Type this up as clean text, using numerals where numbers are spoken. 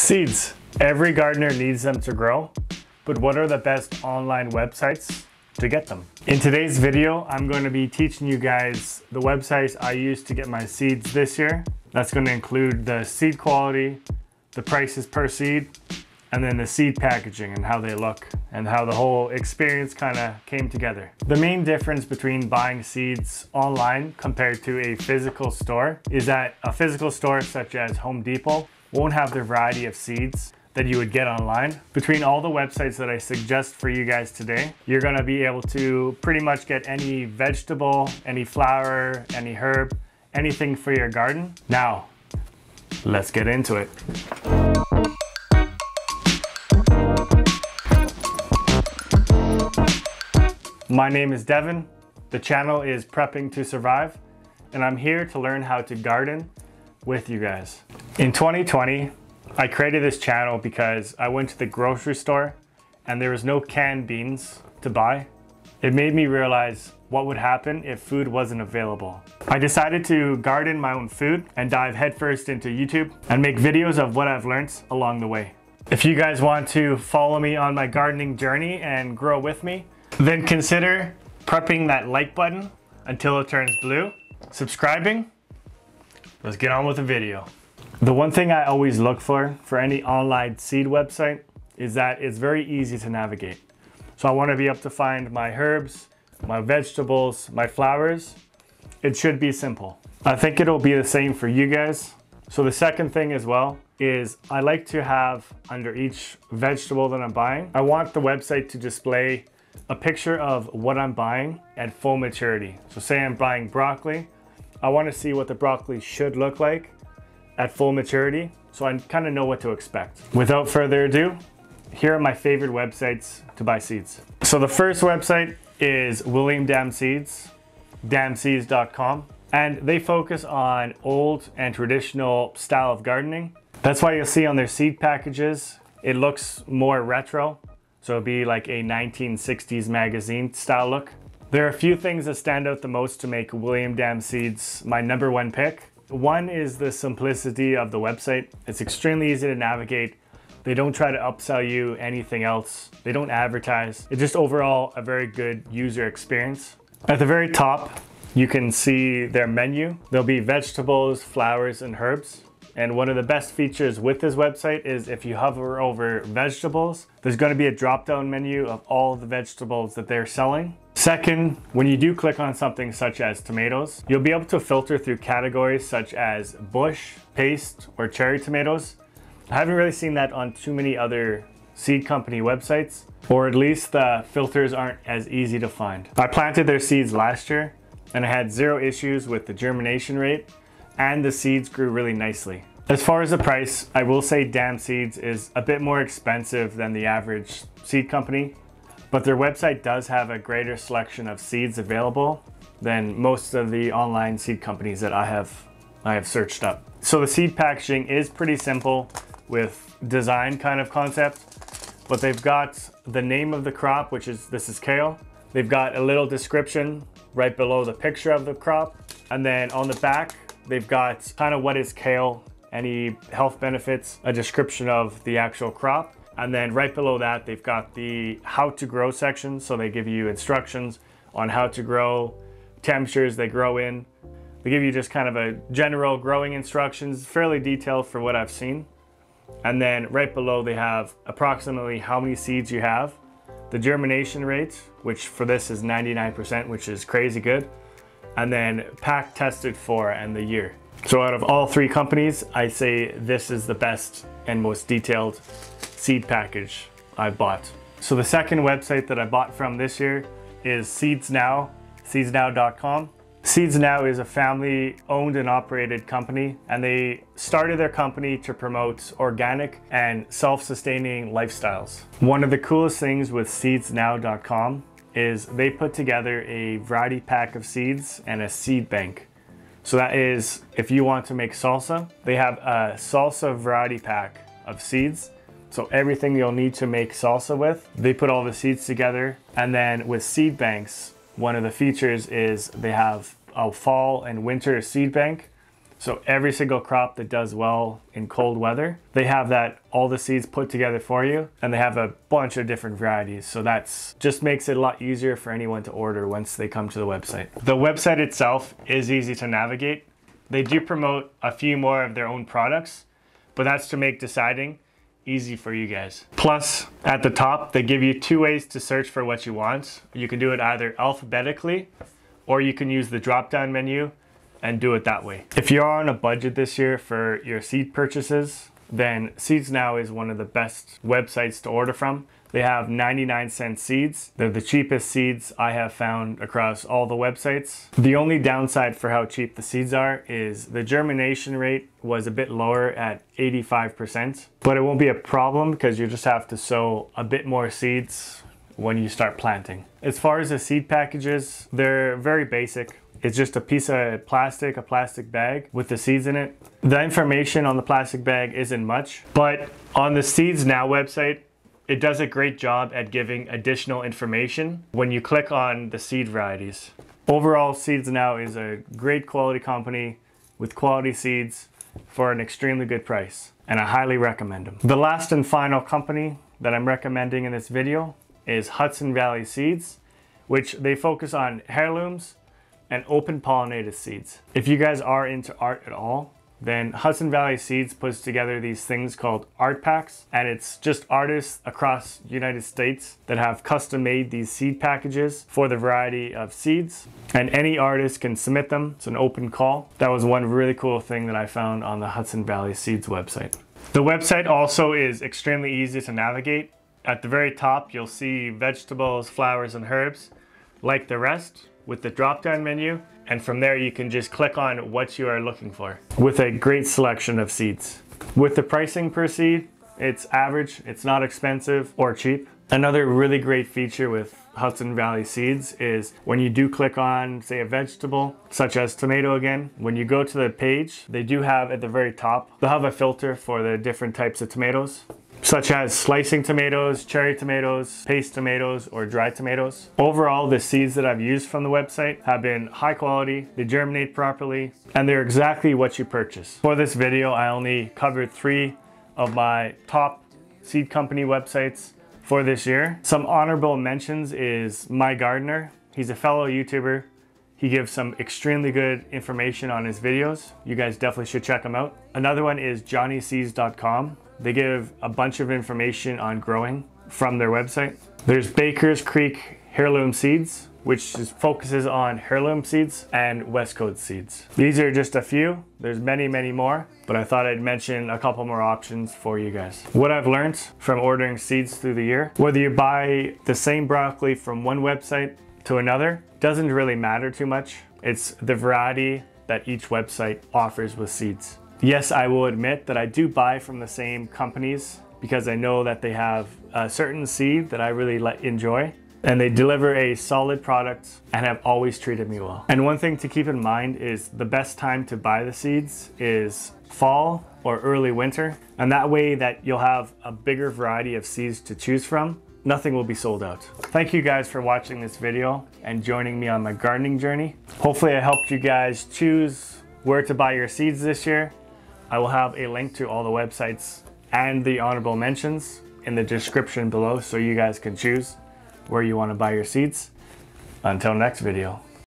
Seeds. Every gardener needs them to grow, but what are the best online websites to get them? In today's video, I'm going to be teaching you guys the websites I used to get my seeds this year. That's going to include the seed quality, the prices per seed, and then the seed packaging and how they look and how the whole experience kind of came together. The main difference between buying seeds online compared to a physical store is that a physical store such as Home Depot won't have the variety of seeds that you would get online. Between all the websites that I suggest for you guys today, you're gonna be able to pretty much get any vegetable, any flower, any herb, anything for your garden. Now, let's get into it. My name is Devin, the channel is Prepping to Survive, and I'm here to learn how to garden with you guys. In 2020, I created this channel because I went to the grocery store and there was no canned beans to buy. It made me realize what would happen if food wasn't available. I decided to garden my own food and dive headfirst into YouTube and make videos of what I've learned along the way. If you guys want to follow me on my gardening journey and grow with me, then consider prepping that like button until it turns blue, subscribing. Let's get on with the video. The one thing I always look for any online seed website is that it's very easy to navigate. So I want to be able to find my herbs, my vegetables, my flowers. It should be simple. I think it'll be the same for you guys. So the second thing as well is I like to have under each vegetable that I'm buying, I want the website to display a picture of what I'm buying at full maturity. So say I'm buying broccoli, I want to see what the broccoli should look like at full maturity, so I kind of know what to expect. Without further ado, here are my favorite websites to buy seeds. So the first website is William Dam Seeds, damseeds.com, and they focus on old and traditional style of gardening. That's why you'll see on their seed packages, it looks more retro, so it'd be like a 1960s magazine style look. There are a few things that stand out the most to make William Dam Seeds my #1 pick. One is the simplicity of the website. It's extremely easy to navigate. They don't try to upsell you anything else. They don't advertise. It's just overall a very good user experience. At the very top, you can see their menu. There'll be vegetables, flowers, and herbs. And one of the best features with this website is if you hover over vegetables, there's going to be a drop-down menu of all the vegetables that they're selling. Second, when you do click on something such as tomatoes, you'll be able to filter through categories such as bush, paste, or cherry tomatoes. I haven't really seen that on too many other seed company websites, or at least the filters aren't as easy to find. I planted their seeds last year and I had zero issues with the germination rate, and the seeds grew really nicely. As far as the price, I will say Dam Seeds is a bit more expensive than the average seed company, but their website does have a greater selection of seeds available than most of the online seed companies that I have searched up. So the seed packaging is pretty simple with design kind of concept, but they've got the name of the crop, which is, this is kale. They've got a little description right below the picture of the crop. And then on the back, they've got kind of what is kale, any health benefits, a description of the actual crop. And then right below that, they've got the how to grow section. So they give you instructions on how to grow, temperatures they grow in. They give you just kind of a general growing instructions, fairly detailed for what I've seen. And then right below, they have approximately how many seeds you have, the germination rate, which for this is 99%, which is crazy good, and then pack tested for and the year. So out of all three companies, I say this is the best and most detailed seed package I've bought. So the second website that I bought from this year is SeedsNow, seedsnow.com. SeedsNow is a family owned and operated company, and they started their company to promote organic and self-sustaining lifestyles. One of the coolest things with seedsnow.com is they put together a variety pack of seeds and a seed bank. So that is, if you want to make salsa, they have a salsa variety pack of seeds. So everything you'll need to make salsa with, they put all the seeds together. And then with seed banks, one of the features is they have a fall and winter seed bank. So every single crop that does well in cold weather, they have that, all the seeds put together for you, and they have a bunch of different varieties. So that's just makes it a lot easier for anyone to order once they come to the website. The website itself is easy to navigate. They do promote a few more of their own products, but that's to make deciding easy for you guys. Plus, at the top, they give you two ways to search for what you want. You can do it either alphabetically, or you can use the drop-down menu and do it that way. If you're on a budget this year for your seed purchases, then SeedsNow is one of the best websites to order from. They have 99-cent seeds. They're the cheapest seeds I have found across all the websites. The only downside for how cheap the seeds are is the germination rate was a bit lower at 85%, but it won't be a problem because you just have to sow a bit more seeds when you start planting. As far as the seed packages, they're very basic. It's just a piece of plastic, a plastic bag with the seeds in it. The information on the plastic bag isn't much, but on the SeedsNow website, it does a great job at giving additional information when you click on the seed varieties. Overall, SeedsNow is a great quality company with quality seeds for an extremely good price, and I highly recommend them. The last and final company that I'm recommending in this video is Hudson Valley Seeds, which they focus on heirlooms and open pollinated seeds. If you guys are into art at all, then Hudson Valley Seeds puts together these things called art packs, and it's just artists across the United States that have custom made these seed packages for the variety of seeds, and any artist can submit them. It's an open call. That was one really cool thing that I found on the Hudson Valley Seeds website. The website also is extremely easy to navigate. At the very top, you'll see vegetables, flowers, and herbs like the rest, with the drop-down menu, and from there you can just click on what you are looking for with a great selection of seeds. With the pricing per seed, it's average, it's not expensive or cheap. Another really great feature with Hudson Valley Seeds is when you do click on, say, a vegetable, such as tomato again, when you go to the page, they do have at the very top, they'll have a filter for the different types of tomatoes, such as slicing tomatoes, cherry tomatoes, paste tomatoes, or dry tomatoes. Overall, the seeds that I've used from the website have been high quality, they germinate properly, and they're exactly what you purchase. For this video, I only covered 3 of my top seed company websites for this year. Some honorable mentions is My Gardener. He's a fellow YouTuber. He gives some extremely good information on his videos. You guys definitely should check him out. Another one is johnnyseeds.com. They give a bunch of information on growing from their website. There's Baker's Creek Heirloom Seeds, which focuses on heirloom seeds and West Coast seeds. These are just a few. There's many, many more, but I thought I'd mention a couple more options for you guys. What I've learned from ordering seeds through the year, whether you buy the same broccoli from one website to another, doesn't really matter too much. It's the variety that each website offers with seeds. Yes, I will admit that I do buy from the same companies because I know that they have a certain seed that I really enjoy, and they deliver a solid product and have always treated me well. And one thing to keep in mind is the best time to buy the seeds is fall or early winter, and that way that you'll have a bigger variety of seeds to choose from. Nothing will be sold out. Thank you guys for watching this video and joining me on my gardening journey. Hopefully I helped you guys choose where to buy your seeds this year. I will have a link to all the websites and the honorable mentions in the description below so you guys can choose where you want to buy your seeds. Until next video.